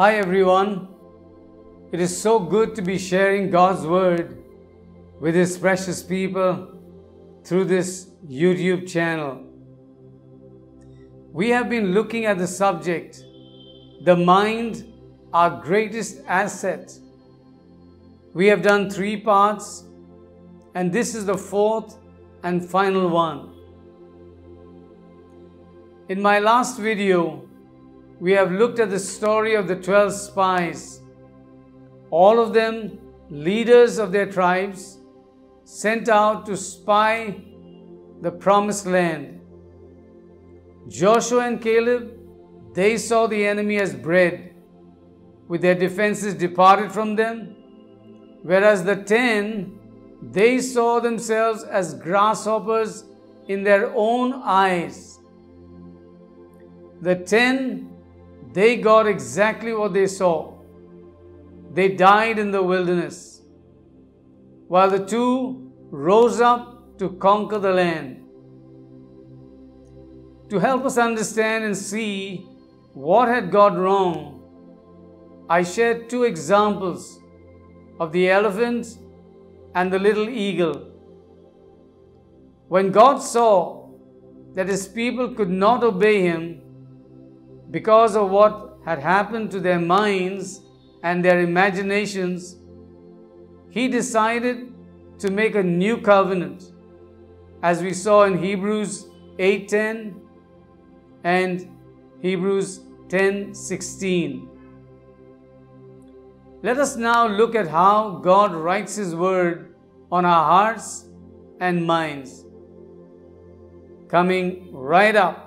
Hi everyone, it is so good to be sharing God's Word with His precious people through this YouTube channel. We have been looking at the subject, the mind, our greatest asset. We have done three parts and this is the fourth and final one. In my last video, we have looked at the story of the 12 spies, all of them leaders of their tribes, sent out to spy the promised land. Joshua and Caleb, they saw the enemy as bread, with their defenses departed from them, whereas the 10, they saw themselves as grasshoppers in their own eyes. The 10, they got exactly what they saw. They died in the wilderness, while the 2 rose up to conquer the land. To help us understand and see what had gone wrong, I shared two examples of the elephant and the little eagle. When God saw that His people could not obey Him, because of what had happened to their minds and their imaginations, He decided to make a new covenant, as we saw in Hebrews 8:10 and Hebrews 10:16. Let us now look at how God writes His Word on our hearts and minds. Coming right up.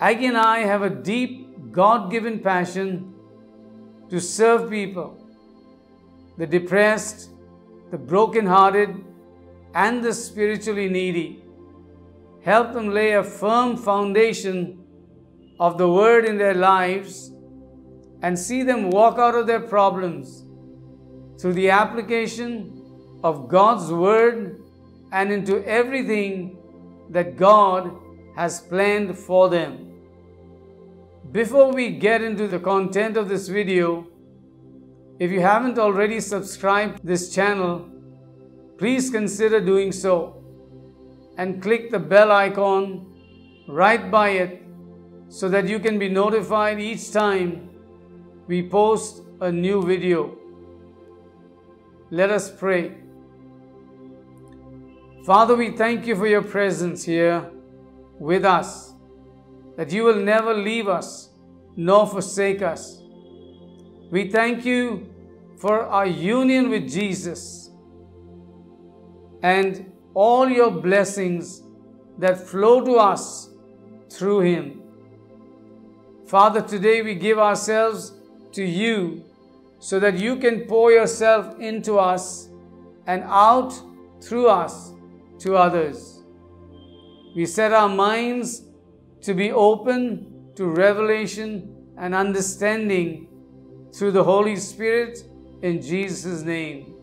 Aggie and I have a deep, God-given passion to serve people, the depressed, the broken-hearted, and the spiritually needy. Help them lay a firm foundation of the Word in their lives and see them walk out of their problems through the application of God's Word and into everything that God has planned for them. Before we get into the content of this video, if you haven't already subscribed this channel, please consider doing so and click the bell icon right by it so that you can be notified each time we post a new video. Let us pray. Father, we thank You for Your presence here with us, that You will never leave us nor forsake us. We thank You for our union with Jesus and all Your blessings that flow to us through Him. Father, today we give ourselves to You so that You can pour Yourself into us and out through us to others. We set our minds to be open to revelation and understanding through the Holy Spirit in Jesus' name.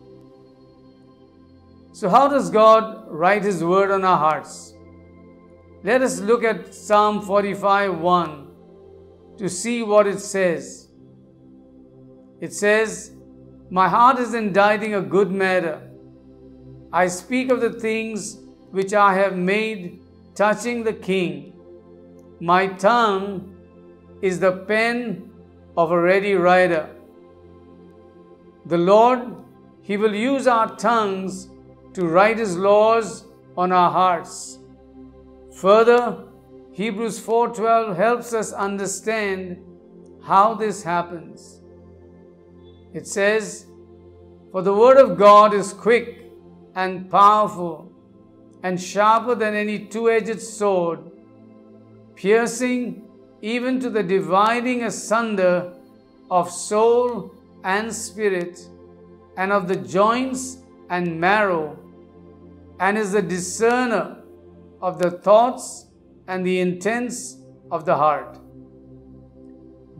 So how does God write His Word on our hearts? Let us look at Psalm 45:1 to see what it says. It says, "My heart is inditing a good matter. I speak of the things which I have made touching the King. My tongue is the pen of a ready writer." The Lord, He will use our tongues to write His laws on our hearts. Further, Hebrews 4:12 helps us understand how this happens. It says, "For the word of God is quick and powerful and sharper than any two-edged sword, piercing even to the dividing asunder of soul and spirit, and of the joints and marrow, and is the discerner of the thoughts and the intents of the heart."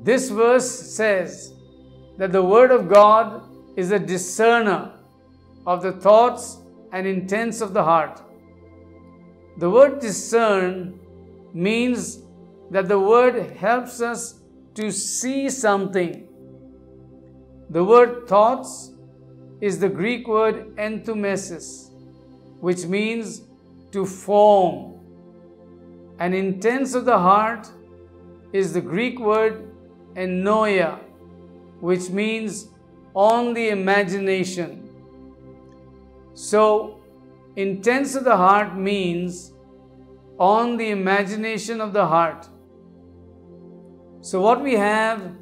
This verse says that the Word of God is a discerner of the thoughts and intents of the heart. The word discern means that the word helps us to see something. The word thoughts is the Greek word enthumesis, which means to form. And intents of the heart is the Greek word ennoia, which means on the imagination. So, intents of the heart means on the imagination of the heart. So what we have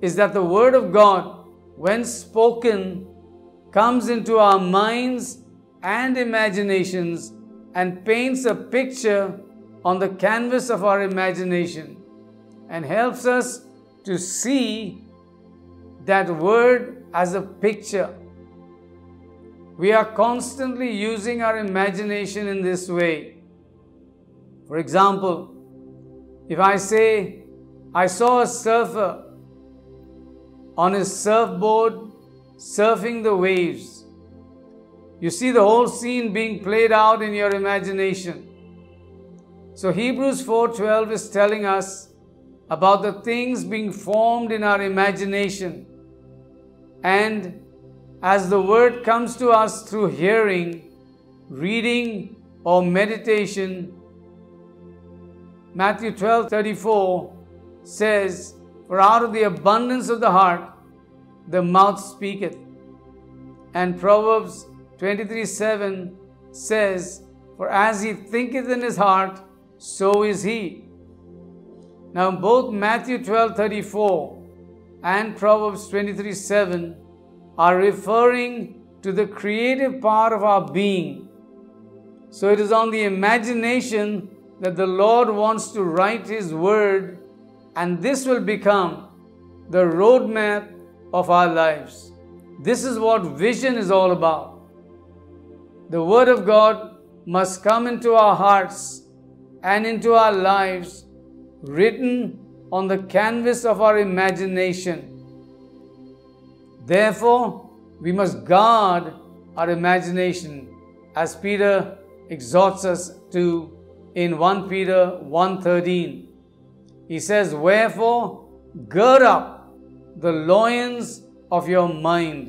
is that the word of God, when spoken, comes into our minds and imaginations and paints a picture on the canvas of our imagination and helps us to see that word as a picture. We are constantly using our imagination in this way. For example, if I say, I saw a surfer on his surfboard surfing the waves, you see the whole scene being played out in your imagination. So Hebrews 4:12 is telling us about the things being formed in our imagination, and as the word comes to us through hearing, reading, or meditation, Matthew 12:34 says, "For out of the abundance of the heart, the mouth speaketh." And Proverbs 23:7 says, "For as he thinketh in his heart, so is he." Now both Matthew 12:34 and Proverbs 23:7 are referring to the creative part of our being. So it is on the imagination that the Lord wants to write His word, and this will become the roadmap of our lives. This is what vision is all about. The word of God must come into our hearts and into our lives, written on the canvas of our imagination. Therefore, we must guard our imagination, as Peter exhorts us to in 1 Peter 1:13. He says, "Wherefore, gird up the loins of your mind."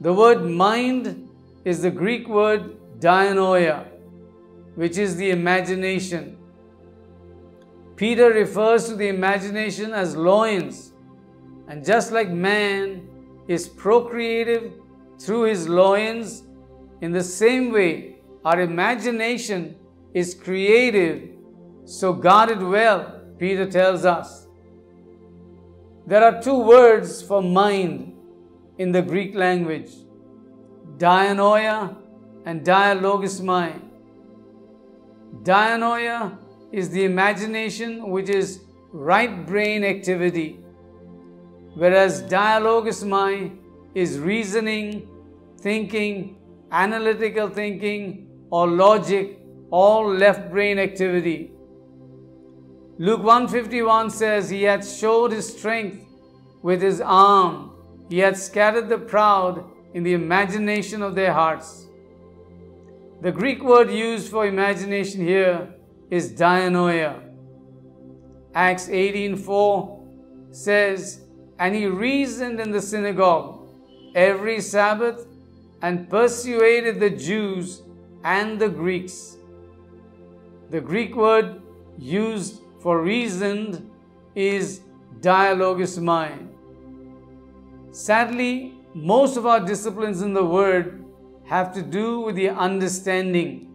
The word mind is the Greek word dianoia, which is the imagination. Peter refers to the imagination as loins, and just like man is procreative through his loins, in the same way our imagination is creative, so guard it well, Peter tells us. There are two words for mind in the Greek language, dianoia and dialogismai. Dianoia is the imagination, which is right brain activity, whereas dialogismai is reasoning, thinking, analytical thinking, or logic, all left brain activity. Luke 1:51 says, "He hath showed his strength with his arm. He hath scattered the proud in the imagination of their hearts." The Greek word used for imagination here is dianoia. Acts 18:4 says, "And he reasoned in the synagogue every Sabbath and persuaded the Jews and the Greeks." The Greek word used for reasoned is dialogismai. Sadly, most of our disciplines in the Word have to do with the understanding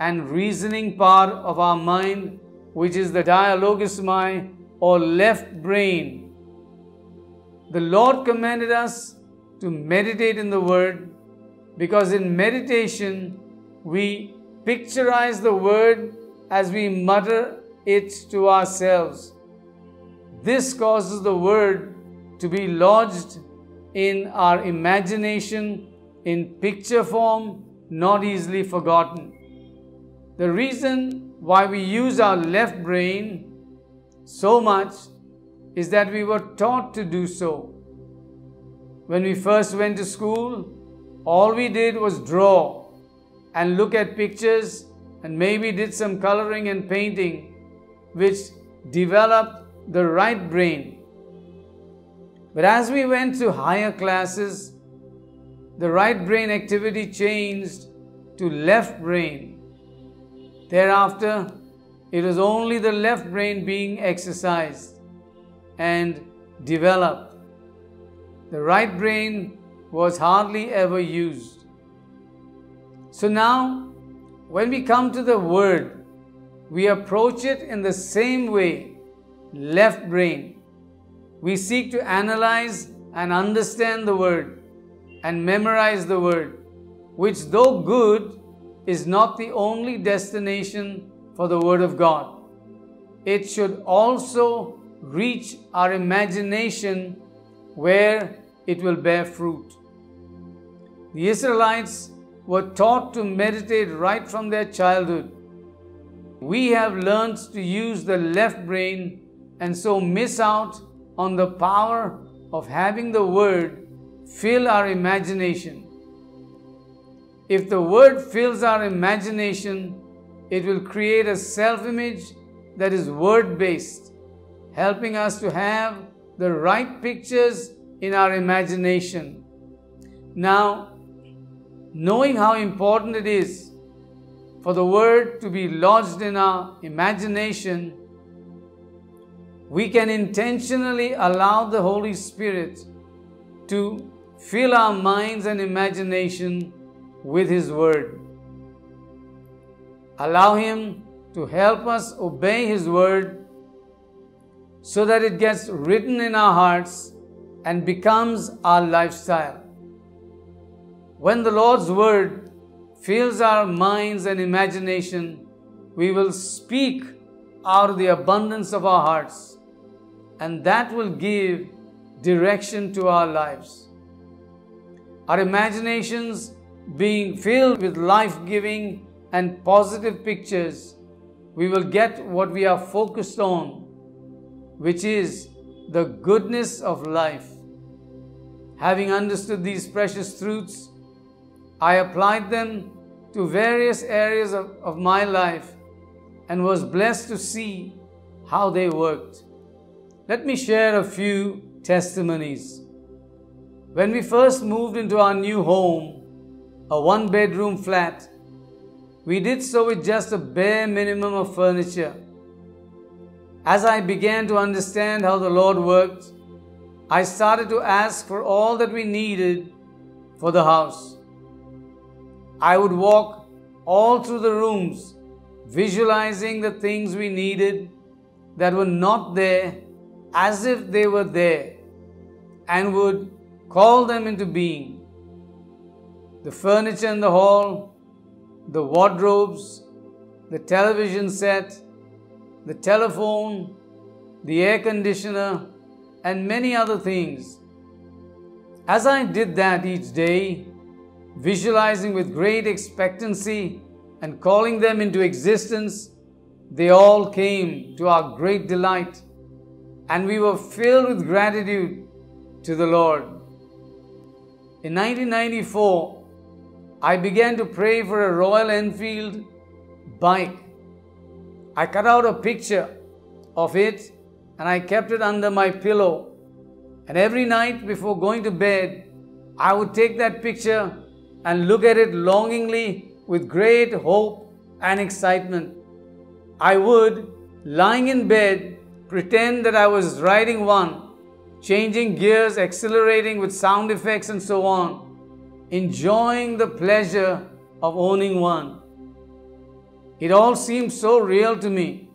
and reasoning part of our mind, which is the dialogismai or left brain. The Lord commanded us to meditate in the Word, because in meditation we picturize the Word as we mutter it to ourselves. This causes the Word to be lodged in our imagination in picture form, not easily forgotten. The reason why we use our left brain so much is that we were taught to do so. When we first went to school, all we did was draw and look at pictures and maybe did some coloring and painting which developed the right brain. But as we went to higher classes, the right brain activity changed to left brain. Thereafter, it was only the left brain being exercised and developed. The right brain was hardly ever used. So now, when we come to the Word, we approach it in the same way, left brain. We seek to analyze and understand the Word and memorize the Word, which, though good, is not the only destination for the Word of God. It should also reach our imagination where it will bear fruit. The Israelites were taught to meditate right from their childhood. We have learned to use the left brain and so miss out on the power of having the Word fill our imagination. If the Word fills our imagination, it will create a self-image that is Word-based, helping us to have the right pictures in our imagination. Now, knowing how important it is for the Word to be lodged in our imagination, we can intentionally allow the Holy Spirit to fill our minds and imagination with His Word. Allow Him to help us obey His Word so that it gets written in our hearts and becomes our lifestyle. When the Lord's Word fills our minds and imagination, we will speak out of the abundance of our hearts, and that will give direction to our lives. Our imaginations being filled with life-giving and positive pictures, we will get what we are focused on, which is the goodness of life. Having understood these precious truths, I applied them to various areas of my life and was blessed to see how they worked. Let me share a few testimonies. When we first moved into our new home, a one-bedroom flat, we did so with just a bare minimum of furniture. As I began to understand how the Lord worked, I started to ask for all that we needed for the house. I would walk all through the rooms, visualizing the things we needed that were not there as if they were there, and would call them into being. The furniture in the hall, the wardrobes, the television set, the telephone, the air conditioner, and many other things. As I did that each day, visualizing with great expectancy and calling them into existence, they all came to our great delight, and we were filled with gratitude to the Lord. In 1994, I began to pray for a Royal Enfield bike. I cut out a picture of it and I kept it under my pillow. And every night before going to bed, I would take that picture and look at it longingly with great hope and excitement. I would, lying in bed, pretend that I was riding one, changing gears, accelerating with sound effects and so on, enjoying the pleasure of owning one. It all seemed so real to me.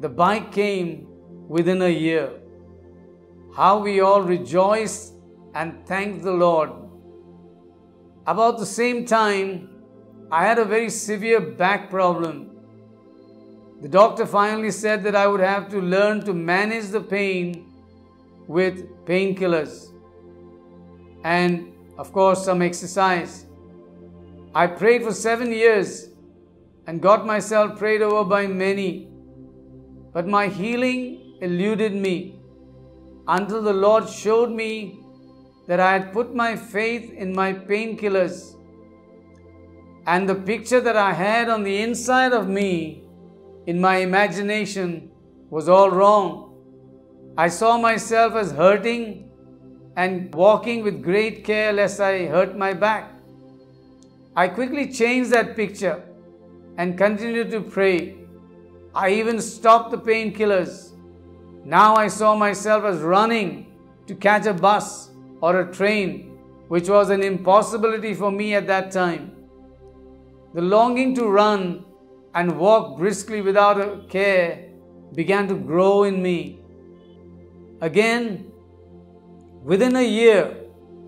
The bike came within a year. How we all rejoiced and thanked the Lord. About the same time, I had a very severe back problem. The doctor finally said that I would have to learn to manage the pain with painkillers and, of course, some exercise. I prayed for 7 years and got myself prayed over by many. But my healing eluded me until the Lord showed me that I had put my faith in my painkillers. And the picture that I had on the inside of me, in my imagination, was all wrong. I saw myself as hurting and walking with great care lest I hurt my back. I quickly changed that picture and continued to pray. I even stopped the painkillers. Now I saw myself as running to catch a bus or a train, which was an impossibility for me at that time. The longing to run and walk briskly without a care began to grow in me. Again, within a year,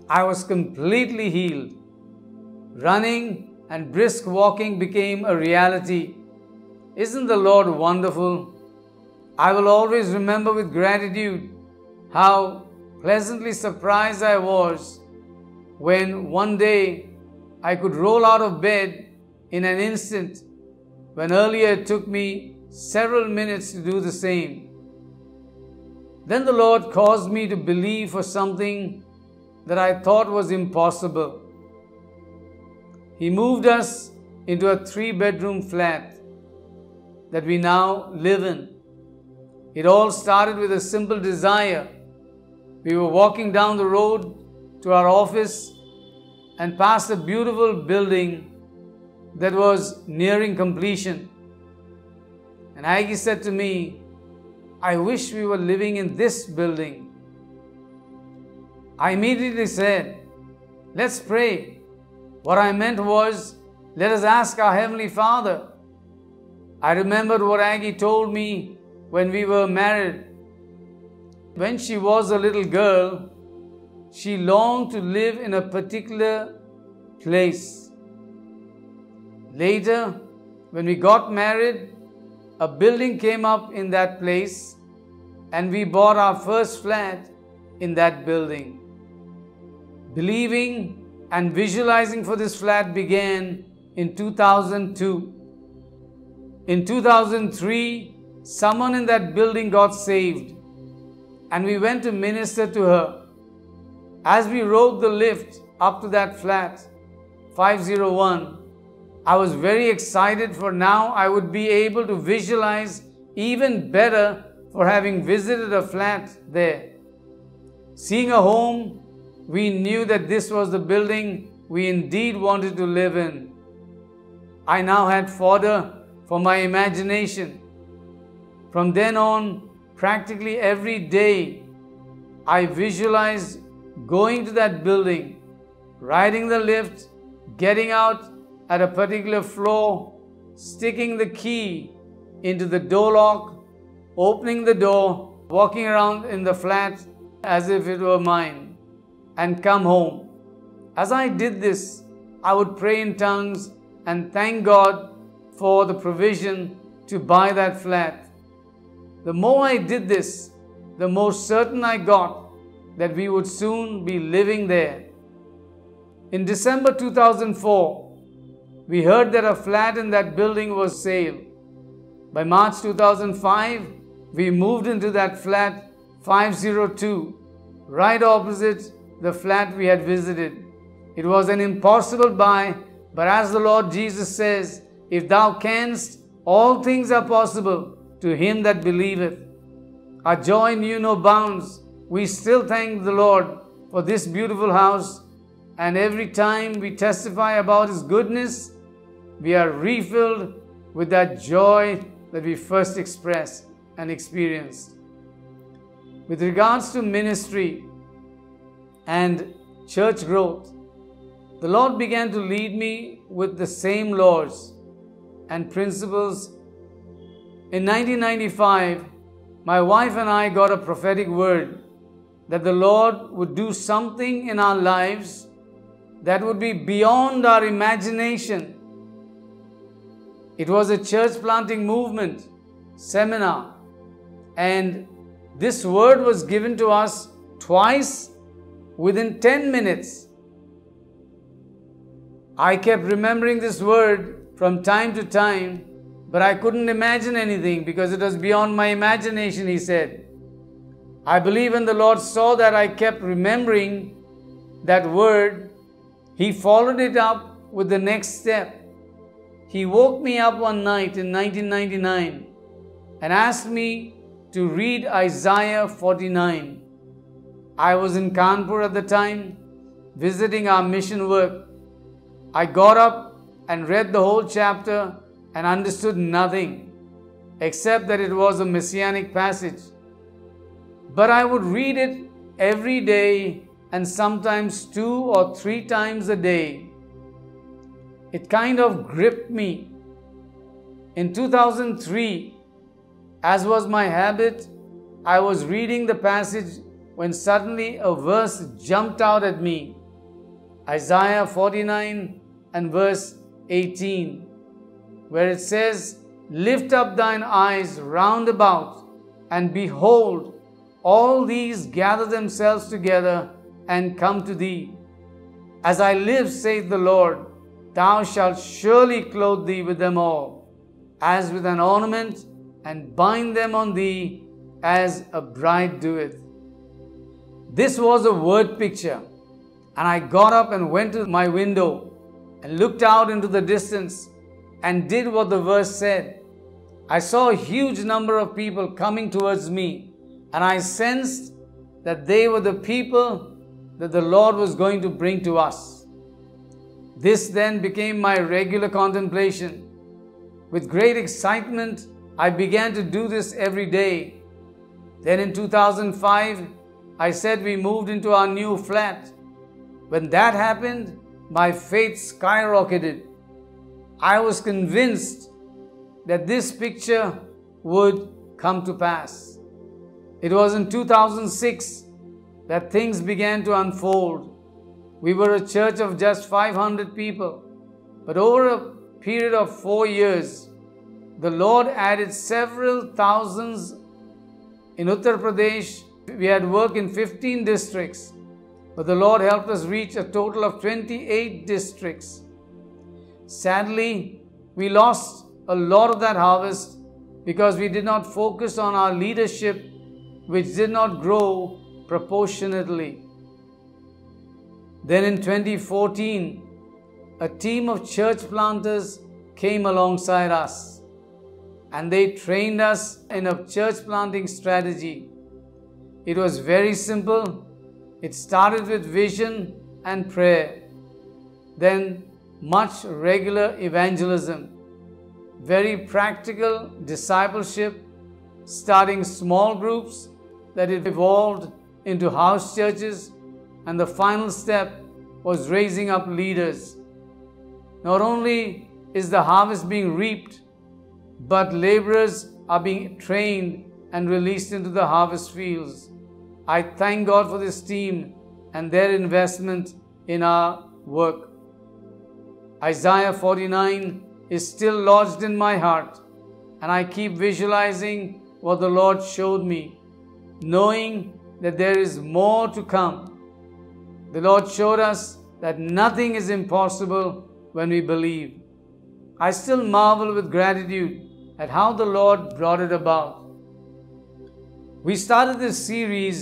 I was completely healed. Running and brisk walking became a reality. Isn't the Lord wonderful? I will always remember with gratitude how pleasantly surprised I was when one day I could roll out of bed in an instant, when earlier it took me several minutes to do the same. Then the Lord caused me to believe for something that I thought was impossible. He moved us into a 3-bedroom flat that we now live in. It all started with a simple desire. We were walking down the road to our office and past a beautiful building that was nearing completion. And Aggie said to me, "I wish we were living in this building." I immediately said, "Let's pray." What I meant was, let us ask our Heavenly Father. I remembered what Aggie told me when we were married. When she was a little girl, she longed to live in a particular place. Later, when we got married, a building came up in that place, and we bought our first flat in that building. Believing and visualizing for this flat began in 2002. In 2003, someone in that building got saved, and we went to minister to her. As we rode the lift up to that flat, 501, I was very excited, for now I would be able to visualize even better for having visited a flat there. Seeing a home, we knew that this was the building we indeed wanted to live in. I now had fodder for my imagination. From then on, practically every day, I visualized going to that building, riding the lift, getting out at a particular floor, sticking the key into the door lock, opening the door, walking around in the flat as if it were mine, and come home. As I did this, I would pray in tongues and thank God for the provision to buy that flat. The more I did this, the more certain I got that we would soon be living there. In December 2004, we heard that a flat in that building was sold. By March 2005, we moved into that flat 502, right opposite the flat we had visited. It was an impossible buy, but as the Lord Jesus says, "If thou canst, all things are possible to him that believeth." Our joy knew no bounds. We still thank the Lord for this beautiful house, and every time we testify about His goodness, we are refilled with that joy that we first expressed and experienced. With regards to ministry and church growth, the Lord began to lead me with the same laws and principles. In 1995, my wife and I got a prophetic word that the Lord would do something in our lives that would be beyond our imagination. It was a church planting movement seminar, and this word was given to us twice within 10 minutes. I kept remembering this word from time to time, but I couldn't imagine anything because it was beyond my imagination, he said. I believe when the Lord saw that I kept remembering that word, He followed it up with the next step. He woke me up one night in 1999 and asked me to read Isaiah 49. I was in Kanpur at the time, visiting our mission work. I got up and read the whole chapter and understood nothing, except that it was a messianic passage. But I would read it every day and sometimes 2 or 3 times a day. It kind of gripped me. In 2003, as was my habit, I was reading the passage when suddenly a verse jumped out at me. Isaiah 49 and verse 18, where it says, "Lift up thine eyes round about, and behold, all these gather themselves together and come to thee. As I live, saith the Lord, thou shalt surely clothe thee with them all, as with an ornament, and bind them on thee, as a bride doeth." This was a word picture, and I got up and went to my window and looked out into the distance and did what the verse said. I saw a huge number of people coming towards me, and I sensed that they were the people that the Lord was going to bring to us. This then became my regular contemplation. With great excitement, I began to do this every day. Then in 2005, I said we moved into our new flat. When that happened, my faith skyrocketed. I was convinced that this picture would come to pass. It was in 2006 that things began to unfold. We were a church of just 500 people, but over a period of 4 years, the Lord added several thousands. In Uttar Pradesh, we had work in 15 districts, but the Lord helped us reach a total of 28 districts. Sadly, we lost a lot of that harvest because we did not focus on our leadership, which did not grow proportionately. Then in 2014, a team of church planters came alongside us, and they trained us in a church planting strategy. It was very simple. It started with vision and prayer, then much regular evangelism, very practical discipleship, starting small groups that it evolved into house churches, and the final step was raising up leaders. Not only is the harvest being reaped, but laborers are being trained and released into the harvest fields. I thank God for this team and their investment in our work. Isaiah 49 is still lodged in my heart, and I keep visualizing what the Lord showed me, knowing that there is more to come. The Lord showed us that nothing is impossible when we believe. I still marvel with gratitude at how the Lord brought it about. We started this series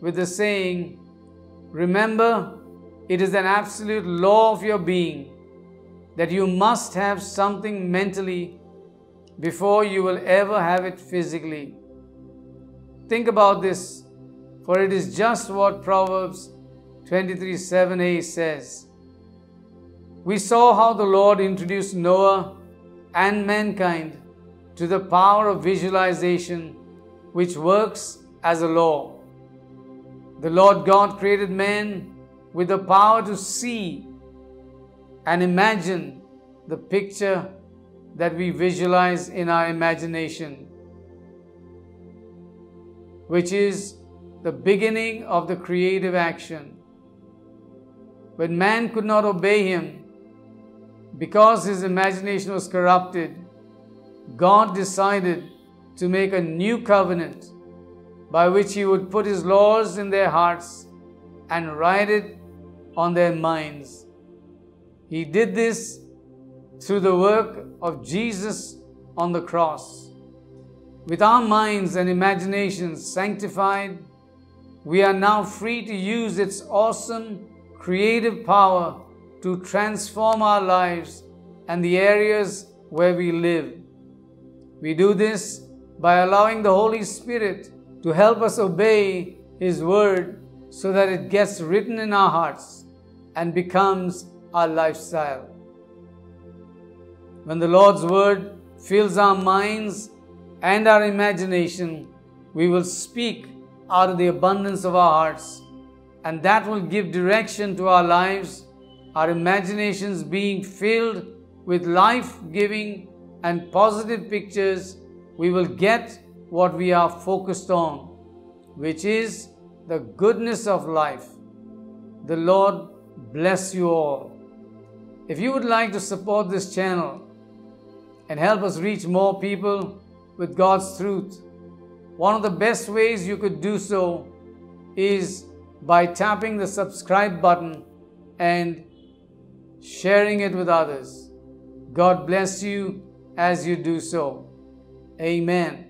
with the saying, "Remember, it is an absolute law of your being that you must have something mentally before you will ever have it physically." Think about this, for it is just what Proverbs 23:7a says. We saw how the Lord introduced Noah and mankind to the power of visualization, which works as a law. The Lord God created man with the power to see and imagine the picture that we visualize in our imagination, which is the beginning of the creative action. When man could not obey him because his imagination was corrupted, God decided to make a new covenant by which he would put his laws in their hearts and write it on their minds. He did this through the work of Jesus on the cross. With our minds and imaginations sanctified, we are now free to use its awesome creative power to transform our lives and the areas where we live. We do this by allowing the Holy Spirit to help us obey His Word so that it gets written in our hearts and becomes our lifestyle. When the Lord's Word fills our minds and our imagination, we will speak out of the abundance of our hearts, and that will give direction to our lives, our imaginations being filled with life-giving and positive pictures. We will get what we are focused on, which is the goodness of life. The Lord bless you all. If you would like to support this channel and help us reach more people with God's truth, one of the best ways you could do so is by tapping the subscribe button and sharing it with others. God bless you as you do so. Amen.